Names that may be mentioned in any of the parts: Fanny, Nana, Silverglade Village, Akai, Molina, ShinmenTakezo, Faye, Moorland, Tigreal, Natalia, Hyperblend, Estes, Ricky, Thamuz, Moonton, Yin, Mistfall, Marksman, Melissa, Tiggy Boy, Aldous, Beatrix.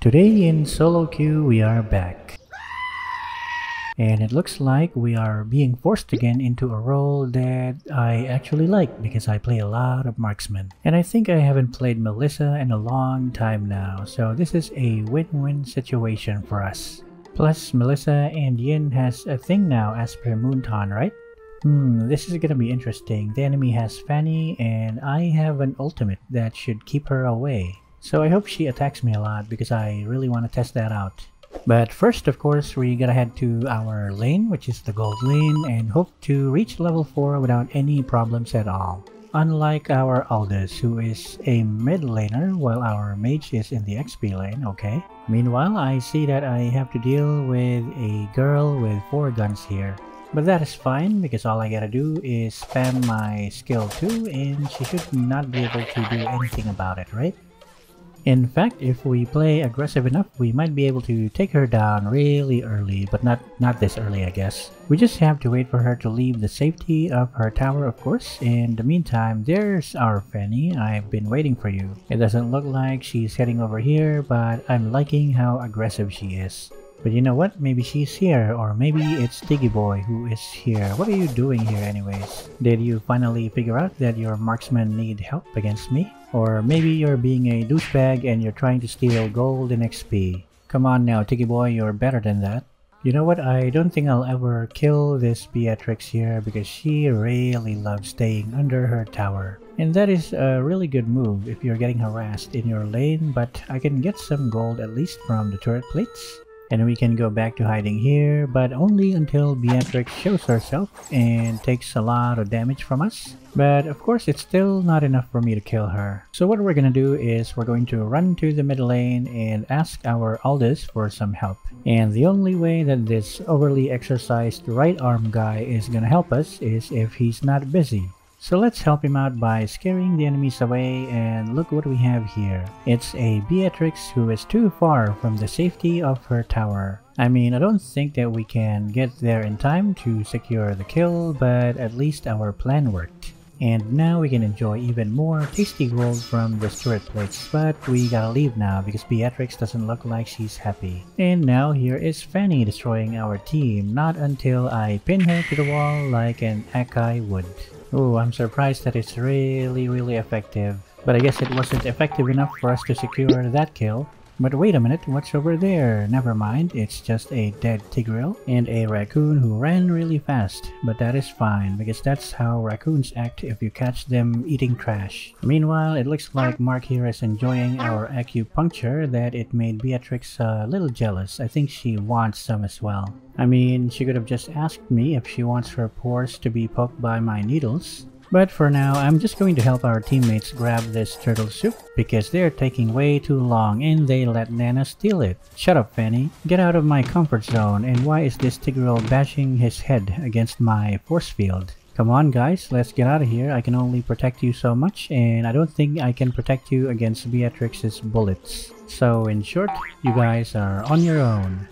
Today in solo queue we are back. And it looks like we are being forced again into a role that I actually like because I play a lot of Marksman. And I think I haven't played Melissa in a long time now, so this is a win-win situation for us. Plus, Melissa and Yin has a thing now as per Moonton, right? This is gonna be interesting. The enemy has Fanny and I have an ultimate that should keep her away. So I hope she attacks me a lot because I really want to test that out. But first, of course, we gotta head to our lane, which is the gold lane, and hope to reach level 4 without any problems at all. Unlike our Aldous, who is a mid laner, while our mage is in the XP lane, okay. Meanwhile, I see that I have to deal with a girl with 4 guns here. But that is fine, because all I gotta do is spam my skill 2 and she should not be able to do anything about it, right? In fact, if we play aggressive enough, we might be able to take her down really early, but not this early, I guess. We just have to wait for her to leave the safety of her tower, of course. In the meantime, there's our Fanny. I've been waiting for you. It doesn't look like she's heading over here, but I'm liking how aggressive she is. But you know what? Maybe she's here, or maybe it's Tiggy Boy who is here. What are you doing here anyways? Did you finally figure out that your marksmen need help against me? Or maybe you're being a douchebag and you're trying to steal gold and XP. Come on now, Tiggy Boy, you're better than that. You know what? I don't think I'll ever kill this Beatrix here because she really loves staying under her tower. And that is a really good move if you're getting harassed in your lane, but I can get some gold at least from the turret plates. And we can go back to hiding here, but only until Beatrix shows herself and takes a lot of damage from us. But of course it's still not enough for me to kill her. So what we're gonna do is we're going to run to the mid lane and ask our Aldous for some help. And the only way that this overly exercised right arm guy is gonna help us is if he's not busy. So let's help him out by scaring the enemies away, and look what we have here. It's a Beatrix who is too far from the safety of her tower. I mean, I don't think that we can get there in time to secure the kill, but at least our plan worked. And now we can enjoy even more tasty gold from the turret plates, but we gotta leave now because Beatrix doesn't look like she's happy. And now here is Fanny destroying our team, not until I pin her to the wall like an Akai would. Ooh, I'm surprised that it's really effective. But I guess it wasn't effective enough for us to secure that kill. But wait a minute, what's over there? Never mind, it's just a dead Tigreal and a raccoon who ran really fast. But that is fine, because that's how raccoons act if you catch them eating trash. Meanwhile, it looks like Mark here is enjoying our acupuncture that it made Beatrix a little jealous. I think she wants some as well. I mean, she could have just asked me if she wants her pores to be poked by my needles. But for now, I'm just going to help our teammates grab this turtle soup because they're taking way too long and they let Nana steal it. Shut up, Fanny. Get out of my comfort zone. And why is this Tigreal bashing his head against my force field? Come on, guys. Let's get out of here. I can only protect you so much, and I don't think I can protect you against Beatrix's bullets. So in short, you guys are on your own.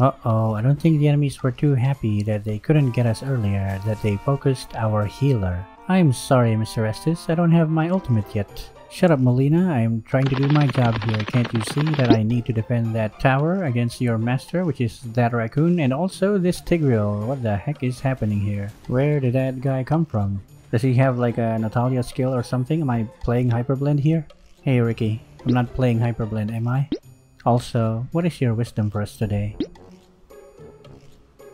Uh-oh, I don't think the enemies were too happy that they couldn't get us earlier, that they focused our healer. I'm sorry, Mr. Estes, I don't have my ultimate yet. Shut up, Molina, I'm trying to do my job here. Can't you see that I need to defend that tower against your master, which is that raccoon, and also this Tigreal? What the heck is happening here? Where did that guy come from? Does he have like a Natalia skill or something? Am I playing Hyperblend here? Hey, Ricky, I'm not playing Hyperblend, am I? Also, what is your wisdom for us today?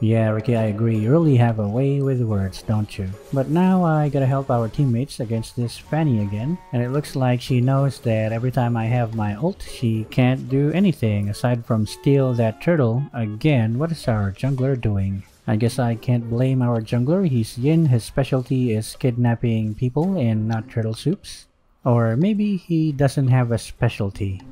Yeah, Ricky, I agree. You really have a way with words, don't you? But now I gotta help our teammates against this Fanny again. And it looks like she knows that every time I have my ult, she can't do anything aside from steal that turtle. Again, what is our jungler doing? I guess I can't blame our jungler. He's Yin. His specialty is kidnapping people and not turtle soups. Or maybe he doesn't have a specialty.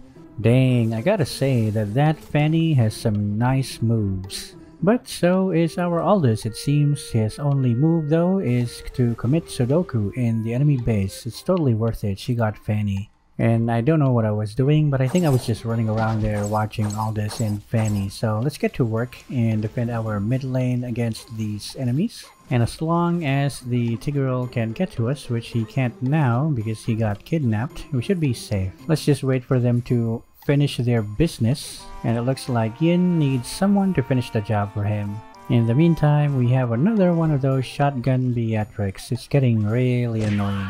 Dang, I gotta say that that Fanny has some nice moves. But so is our Aldous, it seems. His only move though is to commit Sudoku in the enemy base. It's totally worth it. She got Fanny. And I don't know what I was doing, but I think I was just running around there watching Aldous and Fanny. So let's get to work and defend our mid lane against these enemies. And as long as the Tigreal can get to us, which he can't now because he got kidnapped, we should be safe. Let's just wait for them to finish their business, and it looks like Yin needs someone to finish the job for him. In the meantime, we have another one of those shotgun Beatrix. It's getting really annoying.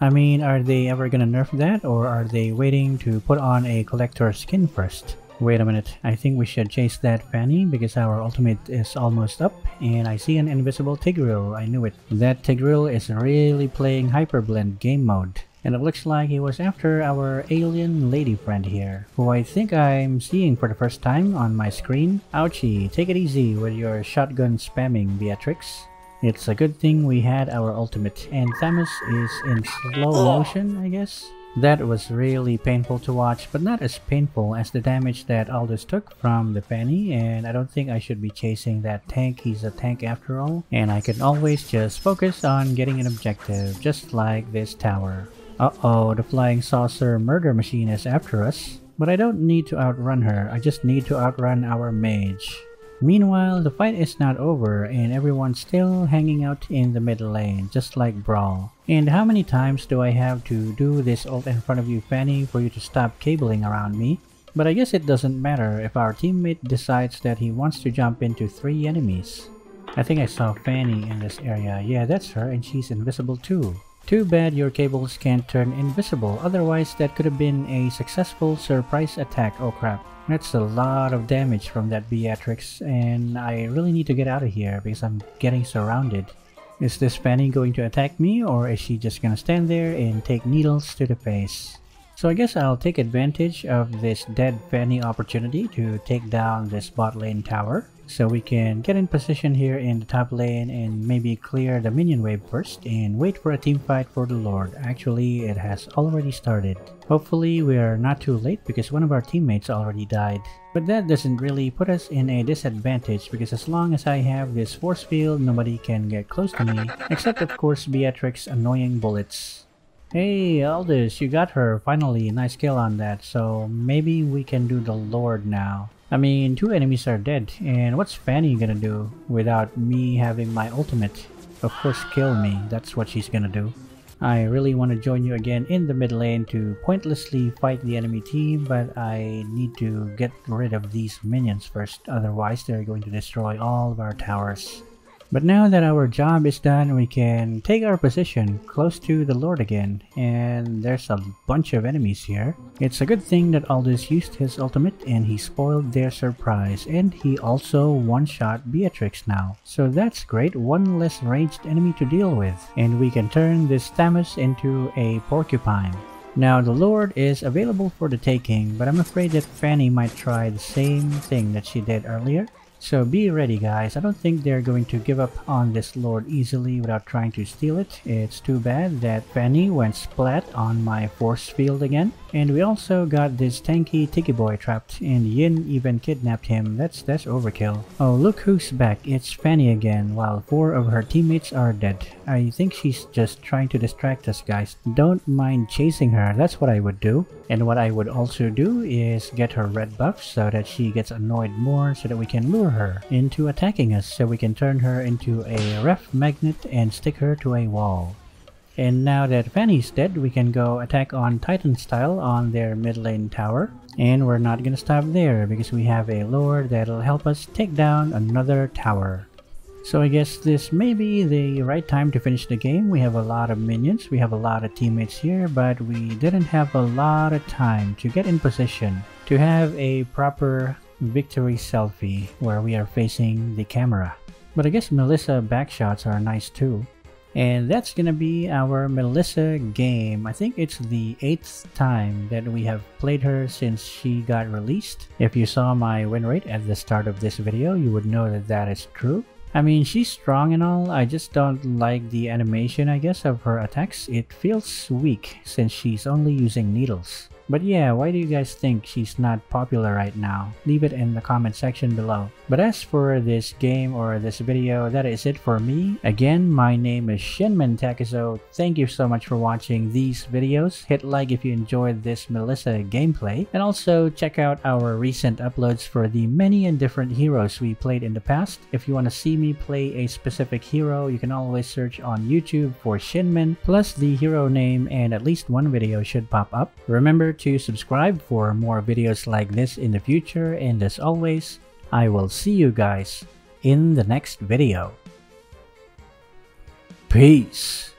I mean, are they ever gonna nerf that, or are they waiting to put on a collector skin first? Wait a minute, I think we should chase that Fanny because our ultimate is almost up and I see an invisible Tigreal. I knew it. That Tigreal is really playing Hyperblend game mode. And it looks like he was after our alien lady friend here, who I think I'm seeing for the first time on my screen. Ouchie, take it easy with your shotgun spamming, Beatrix. It's a good thing we had our ultimate, and Thamuz is in slow motion, I guess? That was really painful to watch, but not as painful as the damage that Aldous took from the Fanny, and I don't think I should be chasing that tank. He's a tank after all, and I can always just focus on getting an objective, just like this tower. Uh-oh, the flying saucer murder machine is after us, but I don't need to outrun her, I just need to outrun our mage. Meanwhile, the fight is not over and everyone's still hanging out in the mid lane, just like Brawl. And how many times do I have to do this ult in front of you, Fanny, for you to stop cabling around me? But I guess it doesn't matter if our teammate decides that he wants to jump into 3 enemies. I think I saw Fanny in this area. Yeah, that's her, and she's invisible too. Too bad your cables can't turn invisible, otherwise that could have been a successful surprise attack. Oh crap. That's a lot of damage from that Beatrix, and I really need to get out of here because I'm getting surrounded. Is this Fanny going to attack me, or is she just gonna stand there and take needles to the face? So I guess I'll take advantage of this dead Fanny opportunity to take down this bot lane tower, so we can get in position here in the top lane and maybe clear the minion wave first and wait for a team fight for the Lord. Actually, it has already started. Hopefully we are not too late because one of our teammates already died. But that doesn't really put us in a disadvantage because as long as I have this force field, nobody can get close to me. Except of course Beatrix's annoying bullets. Hey Aldous, you got her, finally, nice kill on that, so maybe we can do the Lord now. I mean, 2 enemies are dead, and what's Fanny gonna do without me having my ultimate? Of course kill me, that's what she's gonna do. I really want to join you again in the mid lane to pointlessly fight the enemy team, but I need to get rid of these minions first, otherwise they're going to destroy all of our towers. But now that our job is done, we can take our position close to the Lord again, and there's a bunch of enemies here. It's a good thing that Aldous used his ultimate and he spoiled their surprise, and he also one-shot Beatrix now. So that's great, one less ranged enemy to deal with, and we can turn this Thamuz into a porcupine. Now the Lord is available for the taking, but I'm afraid that Fanny might try the same thing that she did earlier. So be ready guys, I don't think they're going to give up on this Lord easily without trying to steal it. It's too bad that Fanny went splat on my force field again. And we also got this tanky Tiggy Boy trapped, and Yin even kidnapped him. That's overkill. Oh, look who's back, it's Fanny again, while 4 of her teammates are dead. I think she's just trying to distract us guys. Don't mind chasing her, that's what I would do. And what I would also do is get her red buff so that she gets annoyed more, so that we can lure her into attacking us, so we can turn her into a ref magnet and stick her to a wall. And now that Fanny's dead, we can go attack on Titan style on their mid lane tower. And we're not gonna stop there because we have a Lord that'll help us take down another tower. So I guess this may be the right time to finish the game. We have a lot of minions, we have a lot of teammates here, but we didn't have a lot of time to get in position to have a proper victory selfie where we are facing the camera. But I guess Melissa backshots are nice too. And that's gonna be our Melissa game. I think it's the 8th time that we have played her since she got released. If you saw my win rate at the start of this video, you would know that that is true. I mean, she's strong and all, I just don't like the animation, I guess, of her attacks. It feels weak since she's only using needles. But yeah, why do you guys think she's not popular right now? Leave it in the comment section below. But as for this game or this video, that is it for me. Again, my name is ShinmenTakezo. Thank you so much for watching these videos. Hit like if you enjoyed this Melissa gameplay. And also check out our recent uploads for the many and different heroes we played in the past. If you want to see me play a specific hero, you can always search on YouTube for Shinmen, plus the hero name, and at least one video should pop up. Remember to subscribe for more videos like this in the future, and as always, I will see you guys in the next video. Peace!